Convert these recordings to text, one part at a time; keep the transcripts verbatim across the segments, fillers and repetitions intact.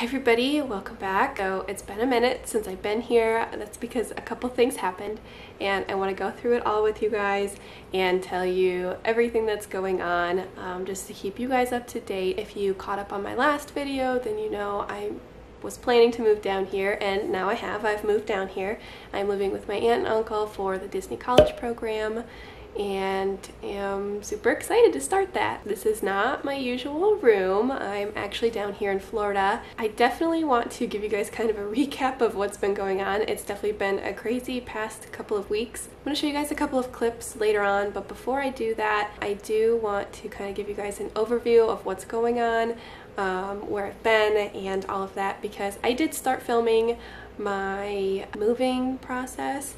Hi everybody, welcome back. So it's been a minute since I've been here. That's because a couple things happened and I want to go through it all with you guys and tell you everything that's going on um, just to keep you guys up to date. If you caught up on my last video, then you know I was planning to move down here, and now I have. I've moved down here. I'm living with my aunt and uncle for the Disney College Program and am super excited to start that. This is not my usual room. I'm actually down here in Florida. I definitely want to give you guys kind of a recap of what's been going on. It's definitely been a crazy past couple of weeks. I'm gonna show you guys a couple of clips later on, but before I do that, I do want to kind of give you guys an overview of what's going on, um, where I've been, and all of that, because I did start filming my moving process,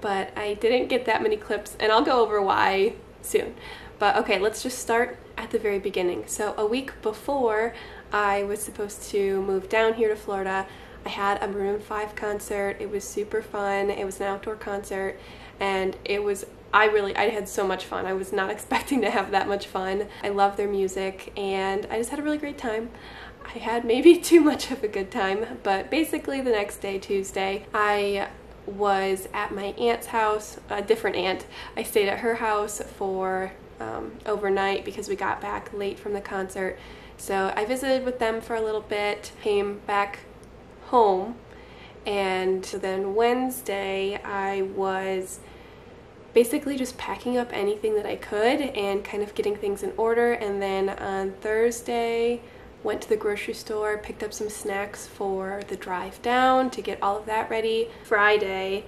but I didn't get that many clips, and I'll go over why soon. But okay, let's just start at the very beginning. So a week before I was supposed to move down here to Florida, I had a Maroon five concert. It was super fun. It was an outdoor concert, and it was, I really, I had so much fun. I was not expecting to have that much fun. I love their music, and I just had a really great time. I had maybe too much of a good time, but basically the next day, Tuesday, I was at my aunt's house, a different aunt. I stayed at her house for um, overnight because we got back late from the concert. So I visited with them for a little bit, came back home, and then Wednesday I was basically just packing up anything that I could and kind of getting things in order, and then on Thursday went to the grocery store, picked up some snacks for the drive down to get all of that ready. Friday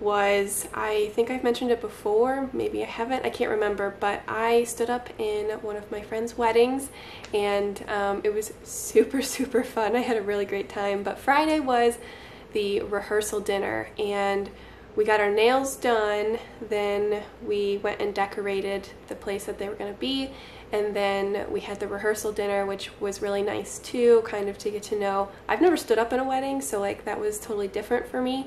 was, I think I've mentioned it before, maybe I haven't, I can't remember, but I stood up in one of my friend's weddings, and um, it was super, super fun. I had a really great time. But Friday was the rehearsal dinner, and we got our nails done, then we went and decorated the place that they were going to be, and then we had the rehearsal dinner, which was really nice too, kind of to get to know. I've never stood up in a wedding, so like that was totally different for me,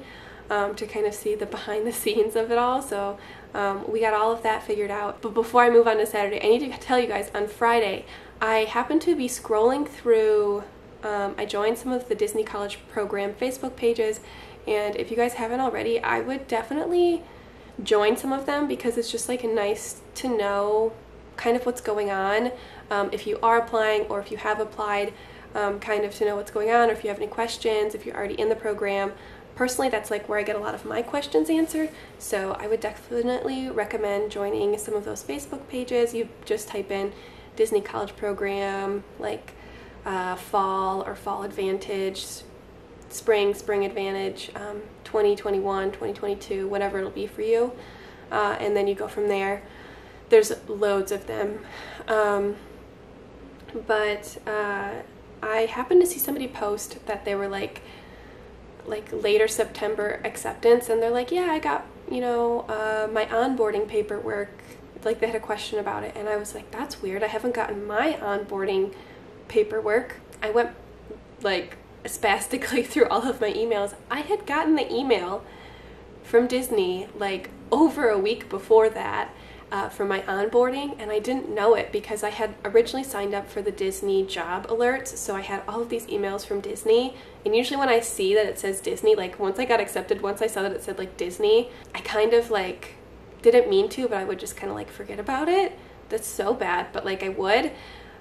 um, to kind of see the behind the scenes of it all. So um, we got all of that figured out. But before I move on to Saturday, I need to tell you guys, on Friday I happened to be scrolling through, um, I joined some of the Disney College Program Facebook pages, and if you guys haven't already, I would definitely join some of them, because it's just like nice to know kind of what's going on, um, if you are applying or if you have applied, um, kind of to know what's going on, or if you have any questions, if you're already in the program. Personally, that's like where I get a lot of my questions answered, so I would definitely recommend joining some of those Facebook pages. You just type in Disney College Program, like uh, fall or fall advantage, spring, spring advantage, um, twenty twenty-one, twenty twenty-two, whatever it'll be for you, uh, and then you go from there. There's loads of them, um, but uh, I happened to see somebody post that they were like, like later September acceptance, and they're like, yeah, I got, you know, uh, my onboarding paperwork, like they had a question about it, and I was like, that's weird, I haven't gotten my onboarding paperwork. I went like spastically through all of my emails. I had gotten the email from Disney like over a week before that, Uh, for my onboarding, and I didn't know it because I had originally signed up for the Disney job alerts, so I had all of these emails from Disney, and usually when I see that it says Disney, like once I got accepted, once I saw that it said like Disney, I kind of like didn't mean to, but I would just kind of like forget about it. That's so bad, but like I would,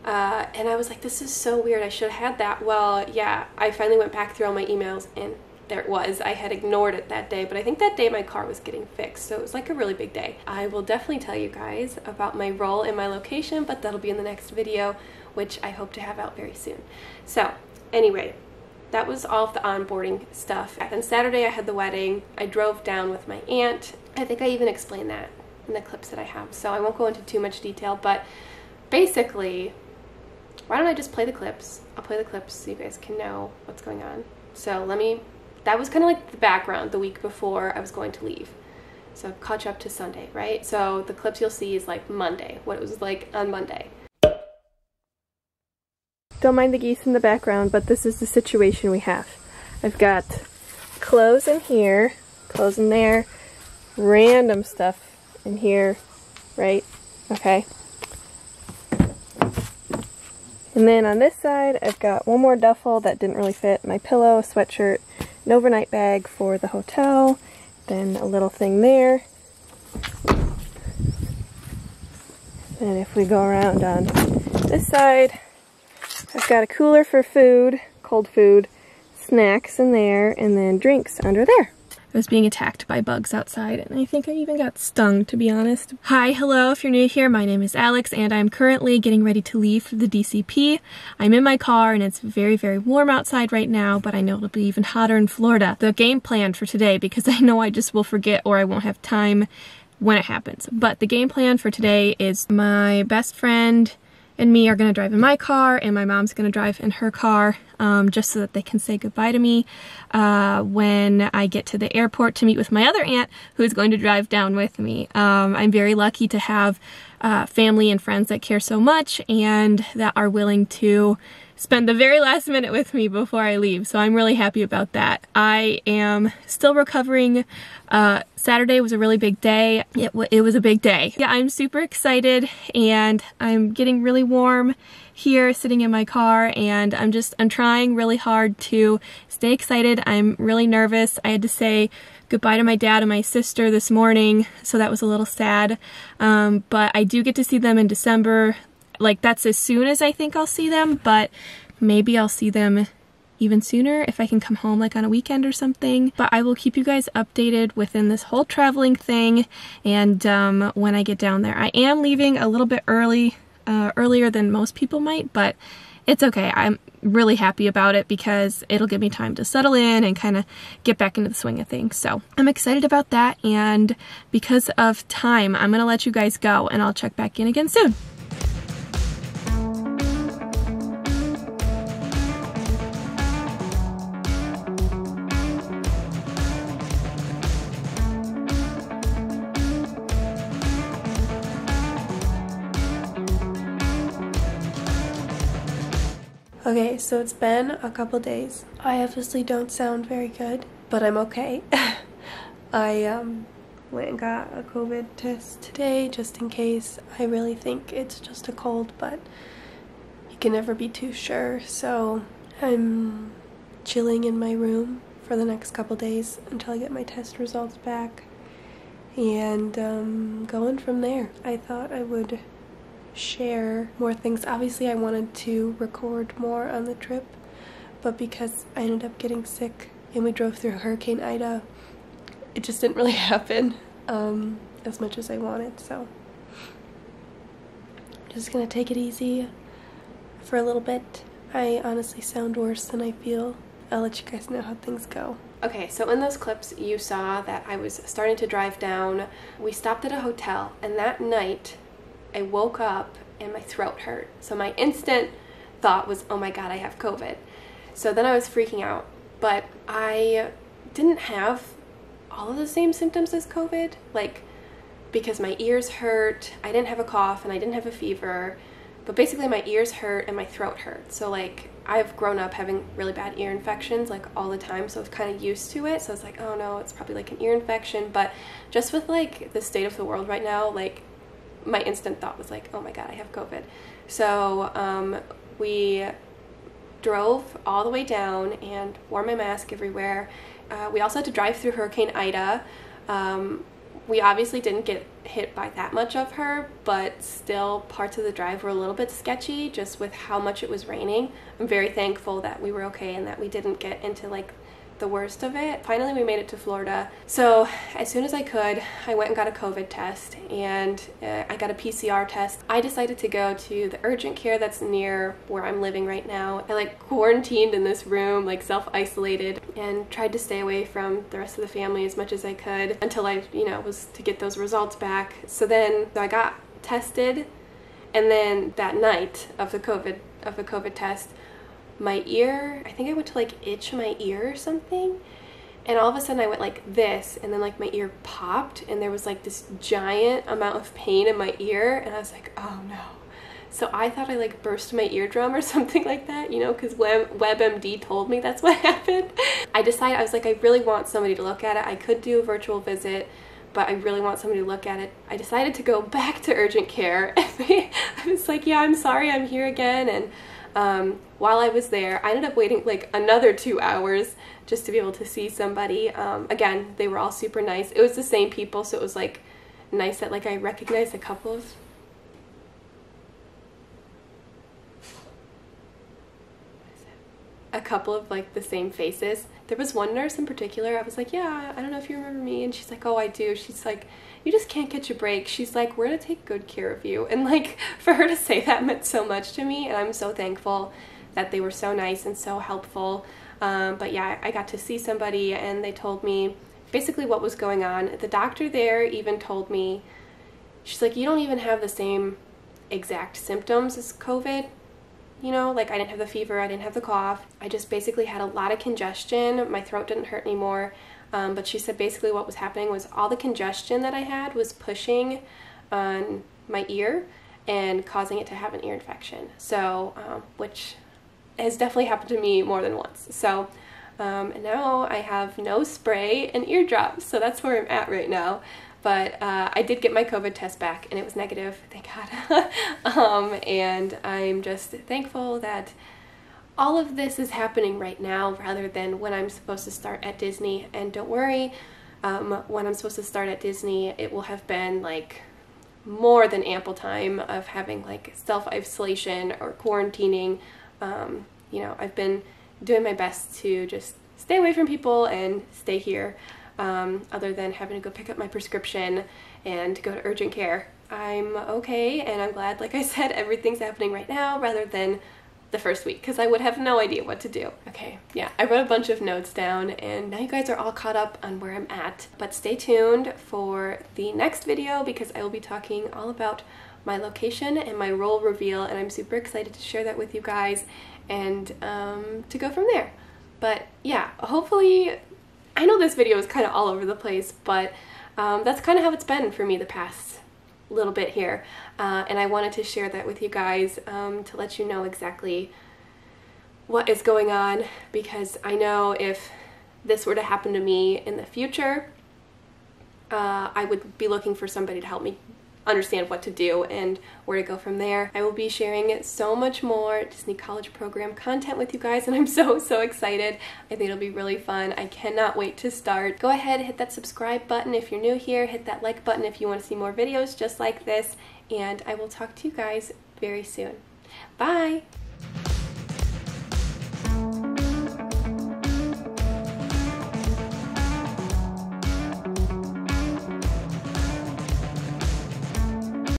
uh, and I was like, this is so weird, I should have had that. Well, yeah, I finally went back through all my emails, and there it was. I had ignored it that day, but I think that day my car was getting fixed, so it was like a really big day. I will definitely tell you guys about my role and my location, but that'll be in the next video, which I hope to have out very soon. So anyway, that was all of the onboarding stuff. And Saturday I had the wedding. I drove down with my aunt. I think I even explained that in the clips that I have, so I won't go into too much detail, but basically, why don't I just play the clips? I'll play the clips so you guys can know what's going on. So let me... That was kind of like the background the week before I was going to leave. So I've caught you up to Sunday, right? So the clips you'll see is like Monday, what it was like on Monday. Don't mind the geese in the background, but this is the situation we have. I've got clothes in here, clothes in there, random stuff in here, right? Okay. And then on this side, I've got one more duffel that didn't really fit, my pillow, a sweatshirt, an overnight bag for the hotel, then a little thing there. And if we go around on this side, I've got a cooler for food, cold food, snacks in there, and then drinks under there. I was being attacked by bugs outside, and I think I even got stung, to be honest. Hi, hello, if you're new here, my name is Alex, and I'm currently getting ready to leave for the D C P. I'm in my car, and it's very, very warm outside right now, but I know it'll be even hotter in Florida. The game plan for today, because I know I just will forget or I won't have time when it happens. But the game plan for today is my best friend and me are gonna drive in my car, and my mom's gonna drive in her car, um, just so that they can say goodbye to me uh, when I get to the airport to meet with my other aunt, who is going to drive down with me. Um, I'm very lucky to have uh, family and friends that care so much and that are willing to spend the very last minute with me before I leave, so I'm really happy about that. I am still recovering. Uh, Saturday was a really big day. It, w it was a big day. Yeah, I'm super excited, and I'm getting really warm here sitting in my car, and I'm just, I'm trying really hard to stay excited. I'm really nervous. I had to say goodbye to my dad and my sister this morning, so that was a little sad, um, but I do get to see them in December. Like, that's as soon as I think I'll see them, but maybe I'll see them even sooner if I can come home like on a weekend or something. But I will keep you guys updated within this whole traveling thing and um, when I get down there. I am leaving a little bit early, uh, earlier than most people might, but it's okay. I'm really happy about it because it'll give me time to settle in and kind of get back into the swing of things. So I'm excited about that, and because of time, I'm gonna let you guys go, and I'll check back in again soon. Okay, so it's been a couple days. I obviously don't sound very good, but I'm okay. I um, went and got a COVID test today just in case. I really think it's just a cold, but you can never be too sure. So I'm chilling in my room for the next couple days until I get my test results back, and um, going from there. I thought I would share more things. Obviously I wanted to record more on the trip, but because I ended up getting sick and we drove through Hurricane Ida, it just didn't really happen um, as much as I wanted, so I'm just gonna take it easy for a little bit. I honestly sound worse than I feel. I'll let you guys know how things go. Okay, so in those clips you saw that I was starting to drive down. We stopped at a hotel, and that night I woke up and my throat hurt. So my instant thought was, oh my God, I have COVID. So then I was freaking out, but I didn't have all of the same symptoms as COVID, like because my ears hurt, I didn't have a cough and I didn't have a fever, but basically my ears hurt and my throat hurt. So like I've grown up having really bad ear infections like all the time, so I was kind of used to it. So I was like, oh no, it's probably like an ear infection. But just with like the state of the world right now, like my instant thought was like, oh my God, I have COVID. So um, we drove all the way down and wore my mask everywhere. Uh, we also had to drive through Hurricane Ida. Um, we obviously didn't get hit by that much of her, but still parts of the drive were a little bit sketchy just with how much it was raining. I'm very thankful that we were okay and that we didn't get into like the worst of it. Finally we made it to Florida. So as soon as I could, I went and got a COVID test, and uh, I got a P C R test. I decided to go to the urgent care that's near where I'm living right now. I like quarantined in this room, like self-isolated, and tried to stay away from the rest of the family as much as I could until I, you know, was to get those results back. So then so I got tested, and then that night of the COVID of the COVID test, my ear, I think I went to like itch my ear or something, and all of a sudden I went like this, and then like my ear popped and there was like this giant amount of pain in my ear, and I was like, oh no. So I thought I like burst my eardrum or something like that, you know, because Web M D told me that's what happened. I decided, I was like, I really want somebody to look at it. I could do a virtual visit, but I really want somebody to look at it. I decided to go back to urgent care. I was like, yeah, I'm sorry, I'm here again, and um, while I was there. I ended up waiting like another two hours just to be able to see somebody. Um, again, they were all super nice. It was the same people, so it was like nice that like I recognized a couple of a couple of like the same faces. There was one nurse in particular, I was like, yeah, I don't know if you remember me, and she's like, oh, I do. She's like, you just can't catch a break. She's like, we're gonna take good care of you. And like, for her to say that meant so much to me, and I'm so thankful that they were so nice and so helpful. Um, but yeah, I got to see somebody and they told me basically what was going on. The doctor there even told me, she's like, you don't even have the same exact symptoms as COVID. You know, like I didn't have the fever, I didn't have the cough. I just basically had a lot of congestion. My throat didn't hurt anymore. Um, but she said basically what was happening was all the congestion that I had was pushing on my ear and causing it to have an ear infection. So, um, which has definitely happened to me more than once. So um, and now I have nose spray and eardrops. So that's where I'm at right now. But uh, I did get my COVID test back and it was negative, thank God. um, and I'm just thankful that all of this is happening right now rather than when I'm supposed to start at Disney. And don't worry, um, when I'm supposed to start at Disney, it will have been like more than ample time of having like self-isolation or quarantining. Um, you know, I've been doing my best to just stay away from people and stay here. Um, other than having to go pick up my prescription and go to urgent care. I'm okay, and I'm glad, like I said, everything's happening right now rather than the first week, because I would have no idea what to do. Okay, yeah, I wrote a bunch of notes down, and now you guys are all caught up on where I'm at. But stay tuned for the next video, because I will be talking all about my location and my role reveal, and I'm super excited to share that with you guys and um, to go from there. But yeah, hopefully, I know this video is kind of all over the place, but um, that's kind of how it's been for me the past little bit here. Uh, and I wanted to share that with you guys um, to let you know exactly what is going on, because I know if this were to happen to me in the future, uh, I would be looking for somebody to help me understand what to do and where to go from there. I will be sharing so much more Disney College Program content with you guys, and I'm so, so excited. I think it'll be really fun. I cannot wait to start. Go ahead, hit that subscribe button if you're new here. Hit that like button if you want to see more videos just like this, and I will talk to you guys very soon. Bye!